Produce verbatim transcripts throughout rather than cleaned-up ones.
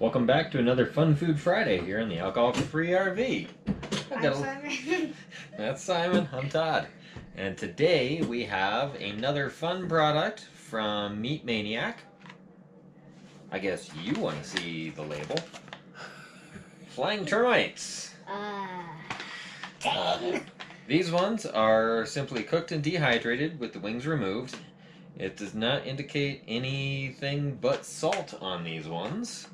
Welcome back to another Fun Food Friday here in the Alcohol Free R V. I'm Simon. That's Simon. I'm Todd. And today we have another fun product from Meat Maniac. I guess you want to see the label. Flying termites. Uh, uh, these ones are simply cooked and dehydrated with the wings removed. It does not indicate anything but salt on these ones.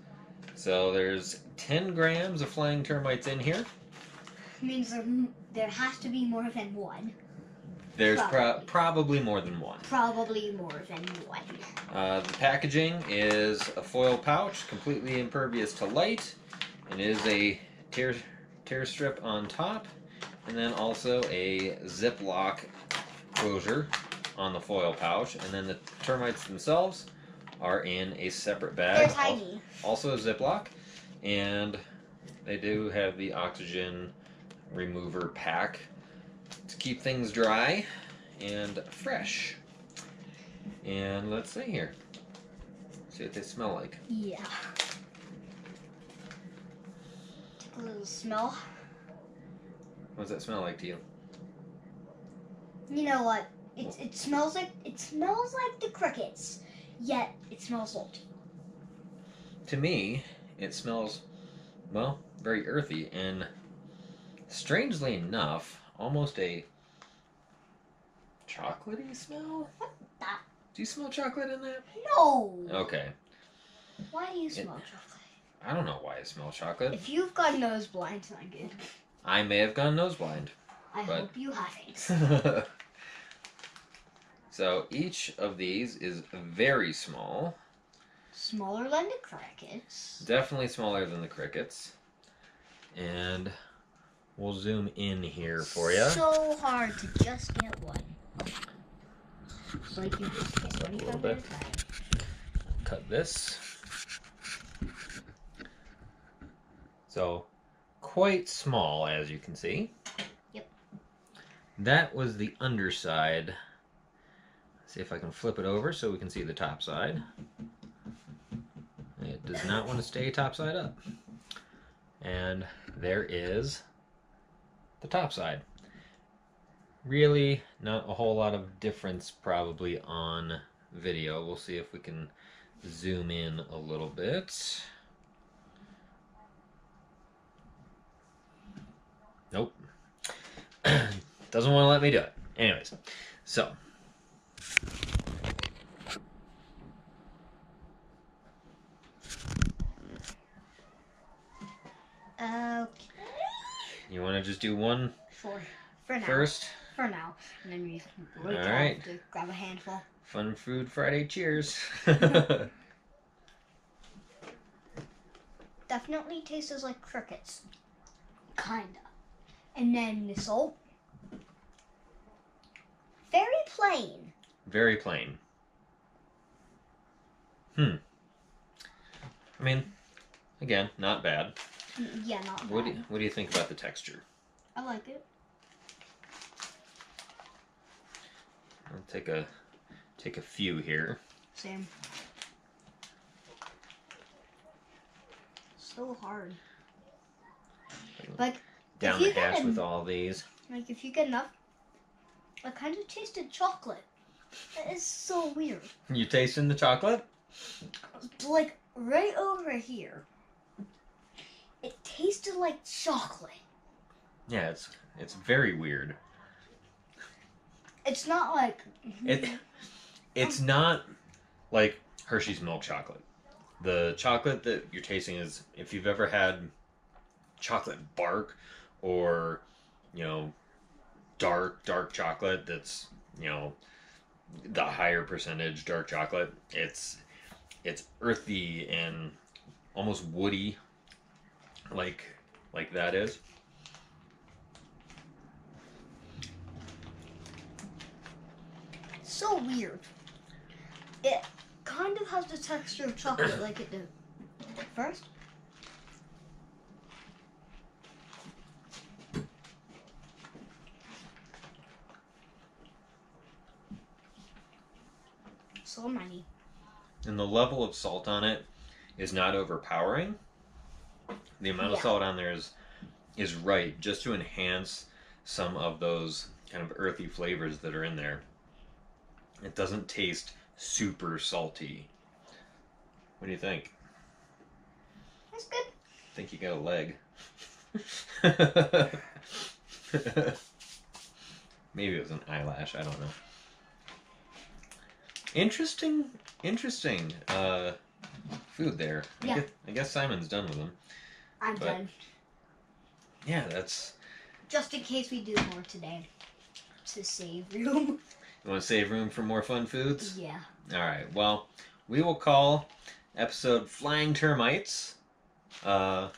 So there's ten grams of flying termites in here. Means there, there has to be more than one. There's probably, pro probably more than one. Probably more than one. Uh, the packaging is a foil pouch, completely impervious to light. It is a tear, tear strip on top, and then also a Ziploc closure on the foil pouch, and then the termites themselves are in a separate bag. They're tiny. Also a Ziploc, and they do have the oxygen remover pack to keep things dry and fresh. And let's see here. See what they smell like. Yeah. Take a little smell. What does that smell like to you? You know what? It, it smells like it smells like the crickets, yet it smells old. To me, it smells, well, very earthy and, strangely enough, almost a chocolatey smell. What the? Do you smell chocolate in that? No. Okay. Why do you smell it, chocolate? I don't know why I smell chocolate. If you've gone nose blind, not good. I may have gone nose blind. I but... hope you haven't. So each of these is very small. Smaller than the crickets. Definitely smaller than the crickets. And we'll zoom in here for you. So hard to just get one. So you can just get one a little bit. Cut this. So quite small, as you can see. Yep. That was the underside. See if I can flip it over so we can see the top side. It does not want to stay top side up. And there is the top side. Really not a whole lot of difference probably on video. We'll see if we can zoom in a little bit. Nope. Doesn't want to let me do it. Anyways, so okay. You want to just do one for, for now. First? For now. And then we really all right. To grab a handful. Fun Food Friday, cheers. Definitely tastes like crickets. Kinda. And then the salt. Very plain. Very plain. Hmm. I mean, again, not bad. Yeah, not bad. What do you, what do you think about the texture? I like it. I'll take a take a few here. Same. So hard. Like down the hash with all these. Like if you get enough, I kind of tasted chocolate. That is so weird. You tasting the chocolate? Like right over here. It tasted like chocolate. Yeah, it's it's very weird. It's not like it. It's not like Hershey's milk chocolate. The chocolate that you're tasting is, if you've ever had chocolate bark, or you know, dark dark chocolate. That's you know, the higher percentage dark chocolate. It's it's earthy and almost woody. Like, like that is. So weird. It kind of has the texture of chocolate like it did first. So many. And the level of salt on it is not overpowering. The amount yeah. of salt on there is is right, just to enhance some of those kind of earthy flavors that are in there. It doesn't taste super salty. What do you think? That's good. I think you got a leg. Maybe it was an eyelash, I don't know. Interesting, interesting uh, food there. I, yeah. guess, I guess Simon's done with them. I'm but, done. Yeah, that's... Just in case we do more today. To save room. You want to save room for more fun foods? Yeah. Alright, well, we will call episode Flying Termites. Uh,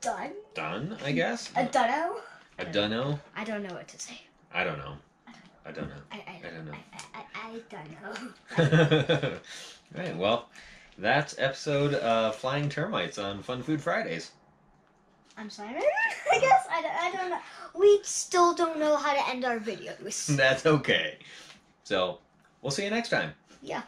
done? Done, I guess. A dunno? A dunno? I don't know what to say. I don't know. I don't know. I, I, I don't know. I, I, I, I don't know. All right, well, that's episode uh, Flying Termites on Fun Food Fridays. I'm Simon, I guess. I don't, I don't know. We still don't know how to end our videos. That's okay. So, we'll see you next time. Yeah.